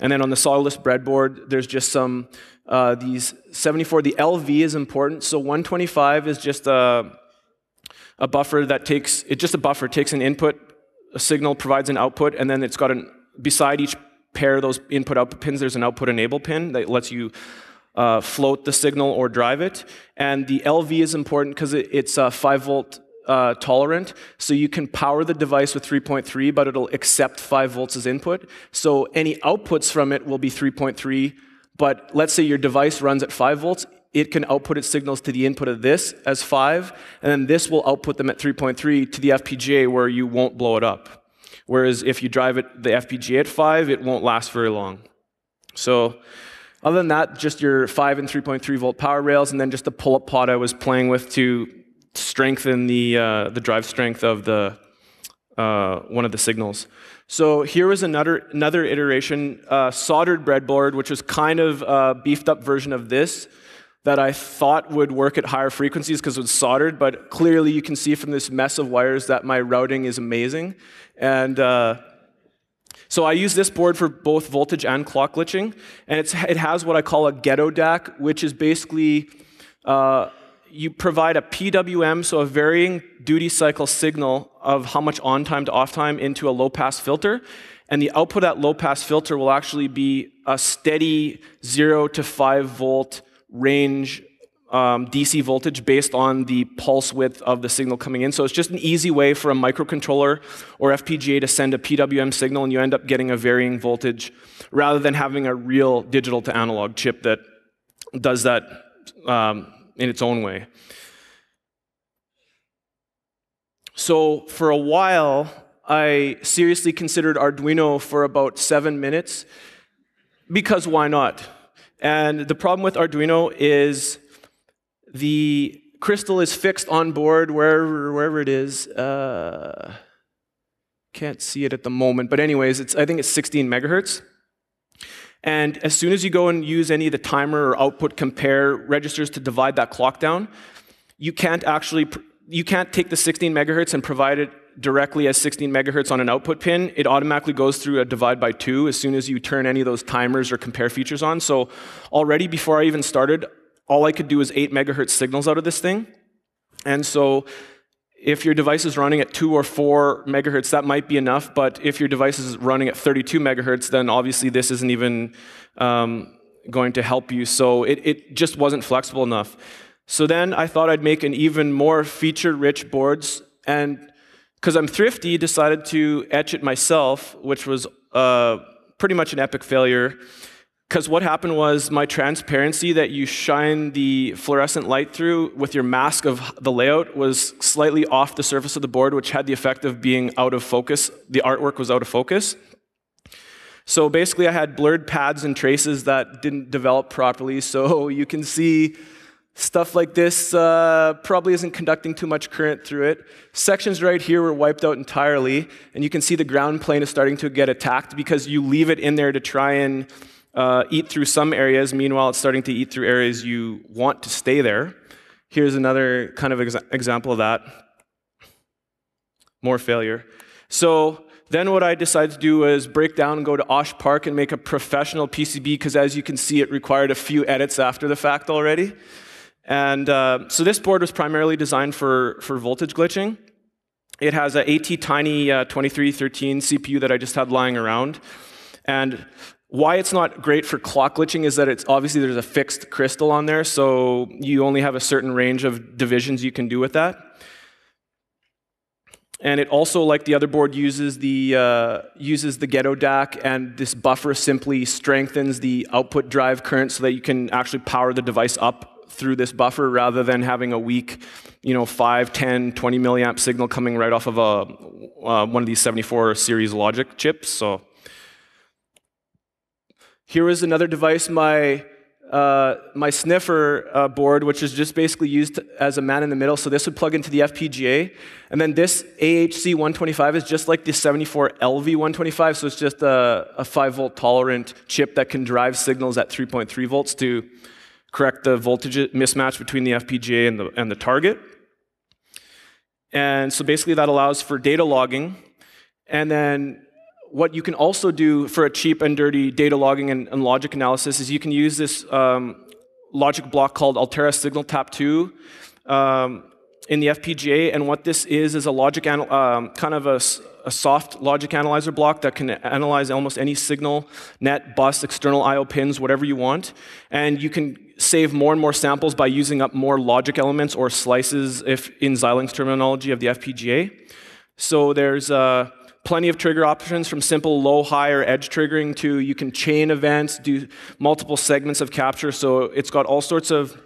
And then on the solderless breadboard, there's just some uh, these seventy-four. The L V is important. So one twenty-five is just a a buffer that takes it's just a buffer takes an input, a signal provides an output, and then it's got an beside each pair of those input-output pins, there's an output enable pin that lets you uh, float the signal or drive it. And the L V is important because it, it's uh, five volt uh, tolerant, so you can power the device with three point three, but it'll accept five volts as input. So any outputs from it will be three point three, but let's say your device runs at five volts, it can output its signals to the input of this as five, and then this will output them at three point three to the F P G A where you won't blow it up. Whereas if you drive it, the F P G A at five, it won't last very long. So other than that, just your five and three point three volt power rails, and then just the pull-up pod I was playing with to strengthen the, uh, the drive strength of the, uh, one of the signals. So here was another, another iteration, uh, soldered breadboard, which was kind of a beefed-up version of this that I thought would work at higher frequencies because it was soldered, but clearly you can see from this mess of wires that my routing is amazing. And uh, so I use this board for both voltage and clock glitching, and it's, it has what I call a ghetto D A C, which is basically uh, you provide a P W M, so a varying duty cycle signal of how much on-time to off-time into a low-pass filter, and the output at low-pass filter will actually be a steady zero to five volt range um, D C voltage based on the pulse width of the signal coming in. So it's just an easy way for a microcontroller or F P G A to send a P W M signal, and you end up getting a varying voltage rather than having a real digital to analog chip that does that um, in its own way. So for a while, I seriously considered Arduino for about seven minutes because why not? And the problem with Arduino is the crystal is fixed on board wherever, wherever it is. Uh, can't see it at the moment, but anyways, it's, I think it's sixteen megahertz. And as soon as you go and use any of the timer or output compare registers to divide that clock down, you can't actually, you can't take the sixteen megahertz and provide it directly as sixteen megahertz on an output pin. It automatically goes through a divide by two as soon as you turn any of those timers or compare features on. So already before I even started, all I could do was eight megahertz signals out of this thing. And so if your device is running at two or four megahertz, that might be enough. But if your device is running at thirty-two megahertz, then obviously this isn't even um, going to help you. So it, it just wasn't flexible enough. So then I thought I'd make an even more feature-rich boards, and because I'm thrifty, decided to etch it myself, which was uh, pretty much an epic failure. Because what happened was my transparency that you shine the fluorescent light through with your mask of the layout was slightly off the surface of the board, which had the effect of being out of focus. The artwork was out of focus. So basically I had blurred pads and traces that didn't develop properly, so you can see stuff like this uh, probably isn't conducting too much current through it. Sections right here were wiped out entirely, and you can see the ground plane is starting to get attacked because you leave it in there to try and uh, eat through some areas. Meanwhile, it's starting to eat through areas you want to stay there. Here's another kind of ex example of that. More failure. So then what I decided to do was break down and go to Osh Park and make a professional P C B, because as you can see, it required a few edits after the fact already. And uh, so this board was primarily designed for, for voltage glitching. It has an AT-Tiny uh, twenty-three thirteen C P U that I just had lying around. And why it's not great for clock glitching is that it's obviously there's a fixed crystal on there, so you only have a certain range of divisions you can do with that. And it also, like the other board, uses the, uh, uses the ghetto D A C, and this buffer simply strengthens the output drive current so that you can actually power the device up through this buffer rather than having a weak, you know, five, ten, twenty milliamp signal coming right off of a, uh, one of these seventy-four series logic chips. So here is another device my uh, my sniffer uh, board, which is just basically used as a man in the middle. So this would plug into the F P G A. And then this A H C one twenty-five is just like the seventy-four L V one twenty-five. So it's just a, a five volt tolerant chip that can drive signals at three point three volts to correct the voltage mismatch between the F P G A and the, and the target. And so basically that allows for data logging. And then what you can also do for a cheap and dirty data logging and, and logic analysis is you can use this um, logic block called Altera Signal Tap two um, in the F P G A. And what this is is a logic um, kind of a, a soft logic analyzer block that can analyze almost any signal, net, bus, external I O pins, whatever you want. And you can save more and more samples by using up more logic elements or slices, if in Xilinx terminology, of the F P G A. So there's uh, plenty of trigger options, from simple low, high, or edge triggering to you can chain events, do multiple segments of capture. So it's got all sorts of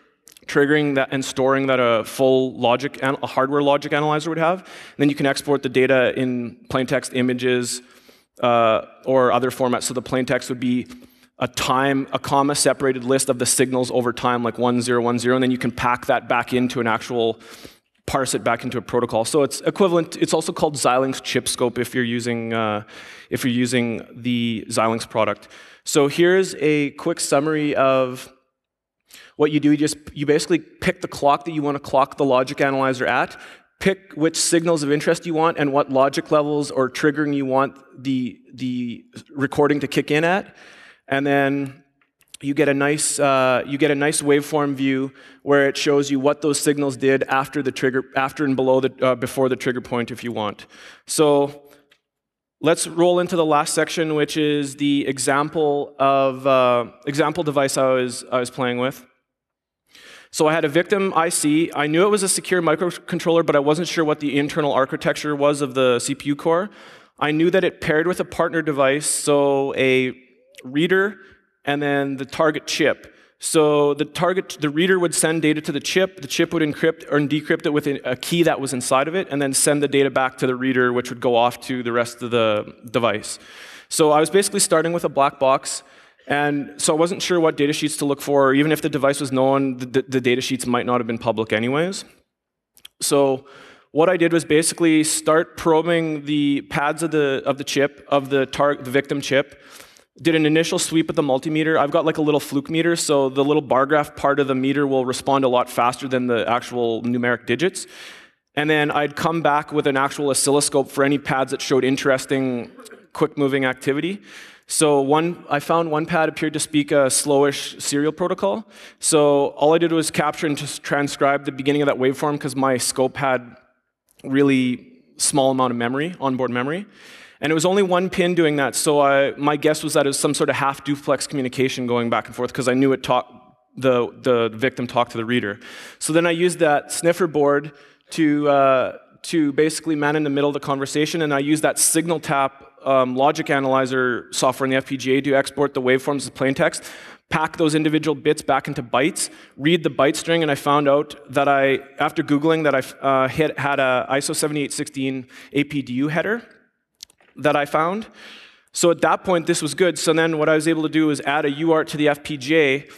triggering that and storing that a full logic, a hardware logic analyzer would have. And then you can export the data in plain text images uh, or other formats. So the plain text would be a time, a comma separated list of the signals over time, like one, zero, one, zero, and then you can pack that back into an actual, parse it back into a protocol. So it's equivalent, it's also called Xilinx ChipScope if you're using, uh, if you're using the Xilinx product. So here's a quick summary of what you do. You just, you basically pick the clock that you want to clock the logic analyzer at, pick which signals of interest you want and what logic levels or triggering you want the, the recording to kick in at. And then you get a nice uh, you get a nice waveform view where it shows you what those signals did after the trigger, after and below the uh, before the trigger point, if you want. So let's roll into the last section, which is the example of uh, example device I was I was playing with. So I had a victim I C. I knew it was a secure microcontroller, but I wasn't sure what the internal architecture was of the C P U core. I knew that it paired with a partner device, so a reader, and then the target chip. So the target, the reader would send data to the chip, the chip would encrypt or decrypt it with a key that was inside of it, and then send the data back to the reader, which would go off to the rest of the device. So I was basically starting with a black box, and so I wasn't sure what data sheets to look for, or even if the device was known, the, the data sheets might not have been public anyways. So what I did was basically start probing the pads of the, of the chip, of the, tar the victim chip, did an initial sweep at the multimeter. I've got like a little fluke meter, so the little bar graph part of the meter will respond a lot faster than the actual numeric digits. And then I'd come back with an actual oscilloscope for any pads that showed interesting, quick-moving activity. So one, I found one pad appeared to speak a slowish serial protocol. So all I did was capture and just transcribe the beginning of that waveform because my scope had really small amount of memory, onboard memory. And it was only one pin doing that, so I, my guess was that it was some sort of half-duplex communication going back and forth because I knew it talked, the, the victim talked to the reader. So then I used that sniffer board to, uh, to basically man in the middle of the conversation, and I used that signal tap um, logic analyzer software in the F P G A to export the waveforms as plain text, pack those individual bits back into bytes, read the byte string, and I found out that I, after Googling, that I uh, hit, had a I S O seventy-eight sixteen A P D U header that I found. So at that point, this was good. So then what I was able to do was add a U A R T to the F P G A,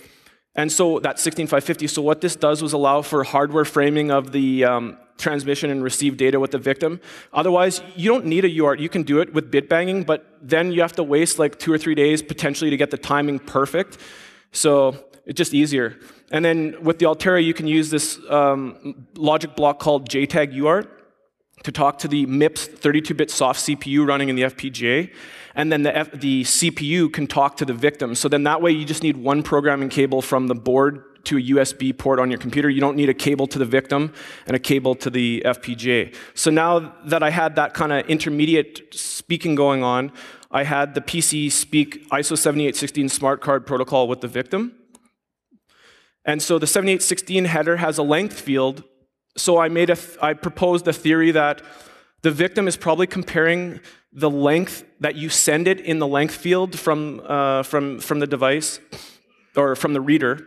and so that's sixteen five fifty. So what this does was allow for hardware framing of the um, transmission and receive data with the victim. Otherwise, you don't need a U A R T. You can do it with bit banging, but then you have to waste like two or three days potentially to get the timing perfect. So it's just easier. And then with the Altera, you can use this um, logic block called J TAG U A R T to talk to the MIPS thirty-two bit soft C P U running in the F P G A, and then the, F the C P U can talk to the victim. So then that way you just need one programming cable from the board to a U S B port on your computer. You don't need a cable to the victim and a cable to the F P G A. So now that I had that kind of intermediate speaking going on, I had the P C speak I S O seventy-eight sixteen smart card protocol with the victim. And so the seventy-eight sixteen header has a length field. So I, made a th I proposed a theory that the victim is probably comparing the length that you send it in the length field from, uh, from, from the device, or from the reader,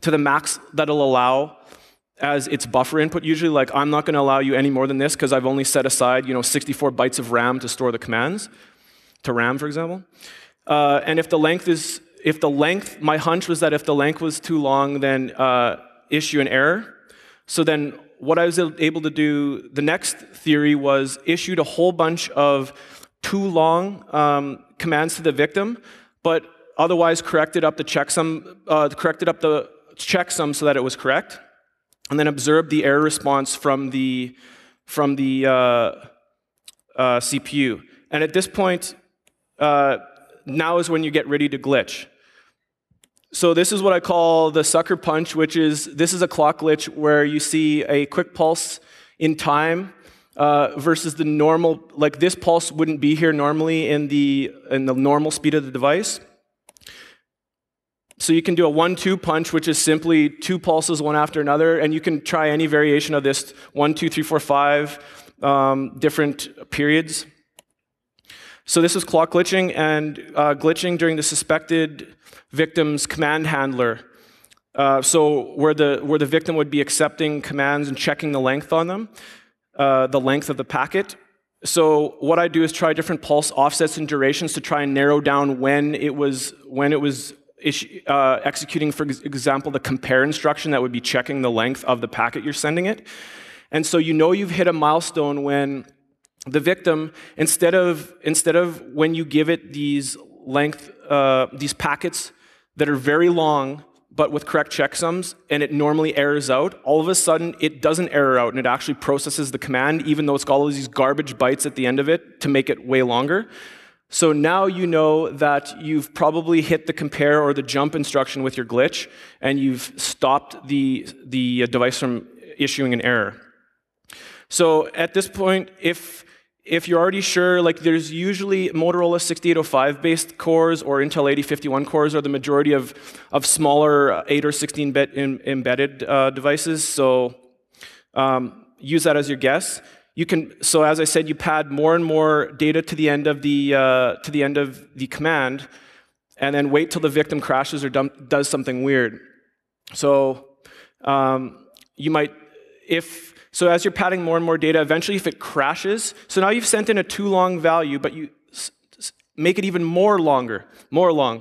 to the max that it'll allow as its buffer input. Usually, like, I'm not going to allow you any more than this because I've only set aside, you know, sixty-four bytes of RAM to store the commands, to RAM, for example. Uh, and if the length is if the length, my hunch was that if the length was too long, then uh, issue an error. So then what I was able to do, the next theory was issued a whole bunch of too long um, commands to the victim, but otherwise corrected up the checksum, uh, corrected up the checksum so that it was correct, and then observed the error response from the from the uh, uh, C P U. And at this point, uh, now is when you get ready to glitch. So this is what I call the sucker punch, which is, this is a clock glitch where you see a quick pulse in time uh, versus the normal, like this pulse wouldn't be here normally in the, in the normal speed of the device. So you can do a one two punch, which is simply two pulses one after another, and you can try any variation of this, one, two, three, four, five, um, different periods. So this is clock glitching and uh, glitching during the suspected victim's command handler. Uh, so where the, where the victim would be accepting commands and checking the length on them, uh, the length of the packet. So what I do is try different pulse offsets and durations to try and narrow down when it was, when it was uh, executing, for example, the compare instruction that would be checking the length of the packet you're sending it. And so you know you've hit a milestone when the victim, instead of, instead of when you give it these length, uh, these packets that are very long, but with correct checksums, and it normally errors out, all of a sudden it doesn't error out, and it actually processes the command, even though it's got all of these garbage bytes at the end of it to make it way longer. So now you know that you've probably hit the compare or the jump instruction with your glitch, and you've stopped the, the device from issuing an error. So at this point, if If you're already sure, like there's usually Motorola sixty-eight oh five based cores or Intel eighty fifty-one cores are the majority of, of smaller eight or sixteen bit in, embedded uh, devices. So um, use that as your guess. You can, so as I said, you pad more and more data to the end of the, uh, to the, end of the command, and then wait till the victim crashes or dump, does something weird. So um, you might, if, So as you're padding more and more data, eventually if it crashes, so now you've sent in a too long value, but you s s make it even more longer, more long.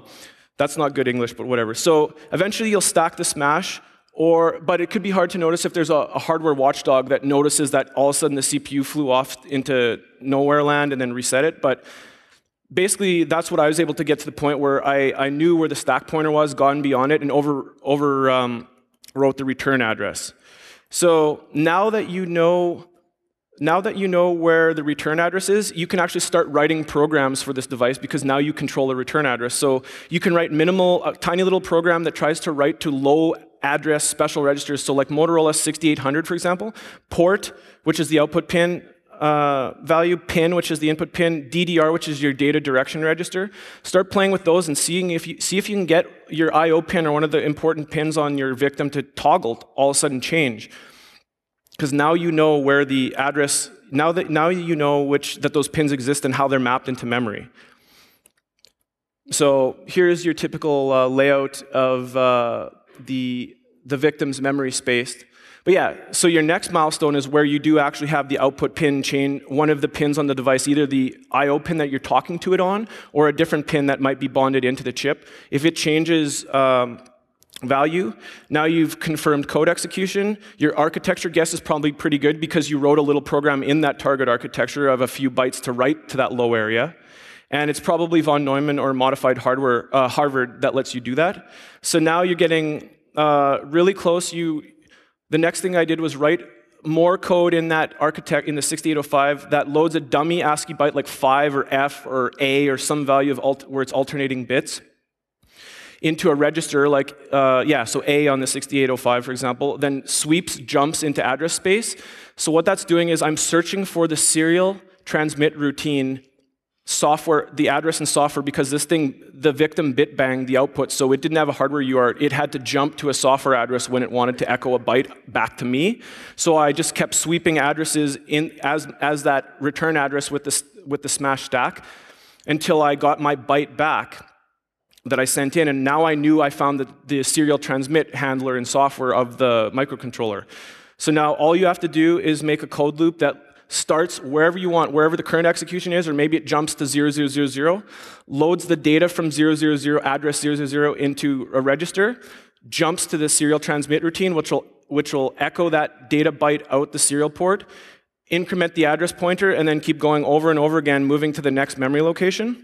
That's not good English, but whatever. So eventually you'll stack the smash, or, but it could be hard to notice if there's a, a hardware watchdog that notices that all of a sudden the C P U flew off into nowhere land and then reset it. But basically that's what I was able to get to the point where I, I knew where the stack pointer was, gone beyond it, and over, over um, wrote the return address. So now that you know, now that you know where the return address is, you can actually start writing programs for this device because now you control the return address. So you can write minimal, a tiny little program that tries to write to low address special registers. So like Motorola sixty-eight hundred, for example, port, which is the output pin, uh, value pin, which is the input pin, D D R, which is your data direction register. Start playing with those and seeing if you see if you can get your I O pin or one of the important pins on your victim to toggle all of a sudden change, because now you know where the address. Now that now you know which that those pins exist and how they're mapped into memory. So here's your typical uh, layout of uh, the the victim's memory space. But yeah, so your next milestone is where you do actually have the output pin chain, one of the pins on the device, either the I O pin that you're talking to it on, or a different pin that might be bonded into the chip. If it changes um, value, now you've confirmed code execution. Your architecture guess is probably pretty good because you wrote a little program in that target architecture of a few bytes to write to that low area. And it's probably von Neumann or modified hardware, uh, Harvard that lets you do that. So now you're getting uh, really close. You The next thing I did was write more code in that architect in the sixty-eight oh five that loads a dummy ASCII byte like five or F or A or some value of alt where it's alternating bits into a register like uh, yeah, so A on the sixty-eight oh five, for example, then sweeps jumps into address space. So what that's doing is I'm searching for the serial transmit routine software, the address and software, because this thing, the victim bit banged the output, so it didn't have a hardware U A R T. It had to jump to a software address when it wanted to echo a byte back to me. So I just kept sweeping addresses in as, as that return address with the, with the smash stack until I got my byte back that I sent in, and now I knew I found the, the serial transmit handler in software of the microcontroller. So now all you have to do is make a code loop that starts wherever you want, wherever the current execution is, or maybe it jumps to zero zero zero zero, loads the data from zero zero zero address zero zero zero into a register, jumps to the serial transmit routine, which will, which will echo that data byte out the serial port, increment the address pointer, and then keep going over and over again, moving to the next memory location.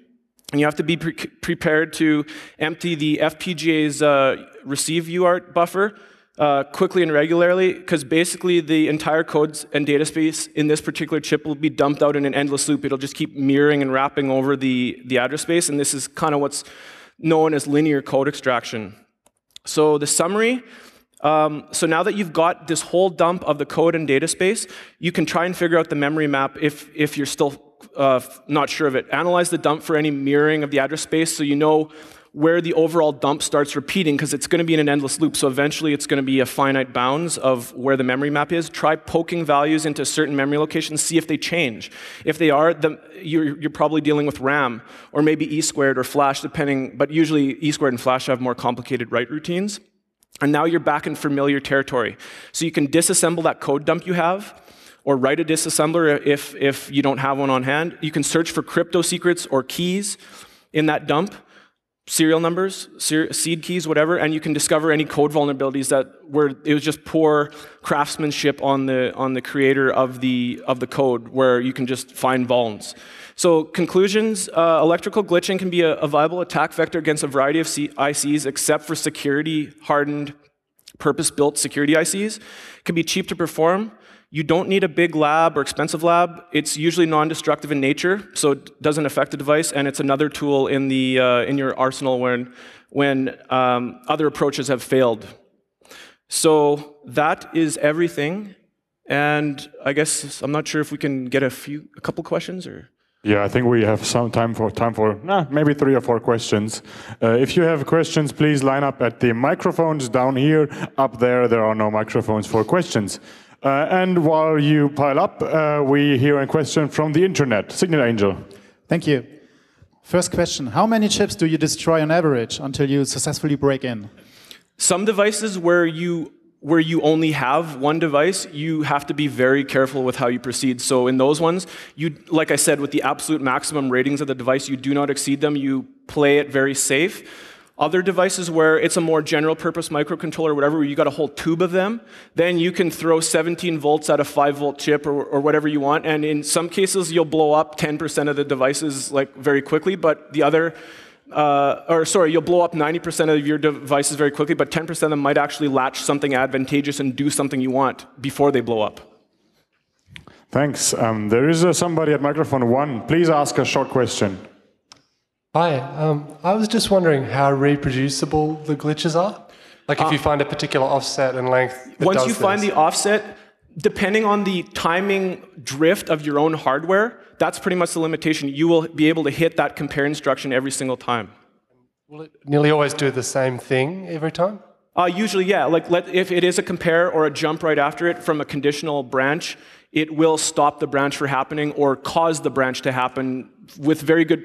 And you have to be pre prepared to empty the F P G A's uh, receive U A R T buffer uh, quickly and regularly, because basically the entire codes and data space in this particular chip will be dumped out in an endless loop. It'll just keep mirroring and wrapping over the, the address space, and this is kind of what's known as linear code extraction. So the summary, um, so now that you've got this whole dump of the code and data space, you can try and figure out the memory map if, if you're still uh, not sure of it. Analyze the dump for any mirroring of the address space so you know where the overall dump starts repeating, because it's going to be in an endless loop, so eventually it's going to be a finite bounds of where the memory map is. Try poking values into certain memory locations, see if they change. If they are, the, you're, you're probably dealing with RAM, or maybe E squared or flash, depending, but usually E squared and flash have more complicated write routines. And now you're back in familiar territory. So you can disassemble that code dump you have, or write a disassembler if, if you don't have one on hand. You can search for crypto secrets or keys in that dump, serial numbers, ser seed keys, whatever, and you can discover any code vulnerabilities that were, it was just poor craftsmanship on the, on the creator of the, of the code, where you can just find vulns. So conclusions, uh, electrical glitching can be a, a viable attack vector against a variety of I Cs except for security-hardened, purpose-built security I Cs. It can be cheap to perform. You don't need a big lab or expensive lab. It's usually non-destructive in nature, so it doesn't affect the device, and it's another tool in, the, uh, in your arsenal when, when um, other approaches have failed. So that is everything, and I guess I'm not sure if we can get a few, a couple questions or. Yeah, I think we have some time for time for nah, maybe three or four questions. Uh, if you have questions, please line up at the microphones down here. Up there, there are no microphones for questions. Uh, and while you pile up, uh, we hear a question from the internet. Signal Angel. Thank you. First question, how many chips do you destroy on average until you successfully break in? Some devices where you, where you only have one device, you have to be very careful with how you proceed. So in those ones, you, like I said, with the absolute maximum ratings of the device, you do not exceed them. You play it very safe. Other devices where it's a more general purpose microcontroller or whatever, where you got a whole tube of them, then you can throw seventeen volts at a five volt chip or, or whatever you want, and in some cases you'll blow up ten percent of the devices like very quickly, but the other, uh, or sorry, you'll blow up ninety percent of your devices very quickly, but ten percent of them might actually latch something advantageous and do something you want before they blow up. Thanks. Um, there is uh, somebody at microphone one. Please ask a short question. Hi, um, I was just wondering how reproducible the glitches are. Like if uh, you find a particular offset and length. Once you find the offset, depending on the timing drift of your own hardware, that's pretty much the limitation. You will be able to hit that compare instruction every single time. Will it nearly always do the same thing every time? Uh, usually, yeah. Like let, if it is a compare or a jump right after it from a conditional branch, it will stop the branch from happening or cause the branch to happen with very good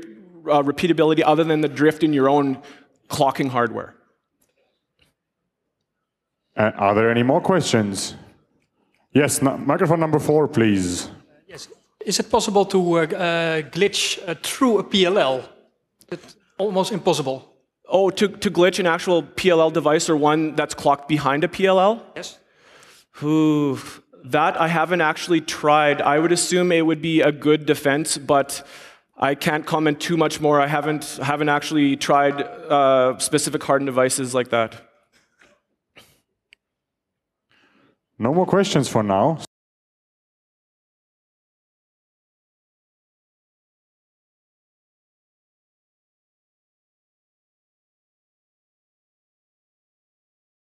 Uh, repeatability other than the drift in your own clocking hardware. Uh, are there any more questions? Yes, no, microphone number four, please. Uh, yes. Is it possible to uh, uh, glitch uh, through a P L L? It's almost impossible. Oh, to, to glitch an actual P L L device or one that's clocked behind a P L L? Yes. Ooh, that I haven't actually tried. I would assume it would be a good defense, but I can't comment too much more. I haven't, haven't actually tried uh, specific hardened devices like that. No more questions for now.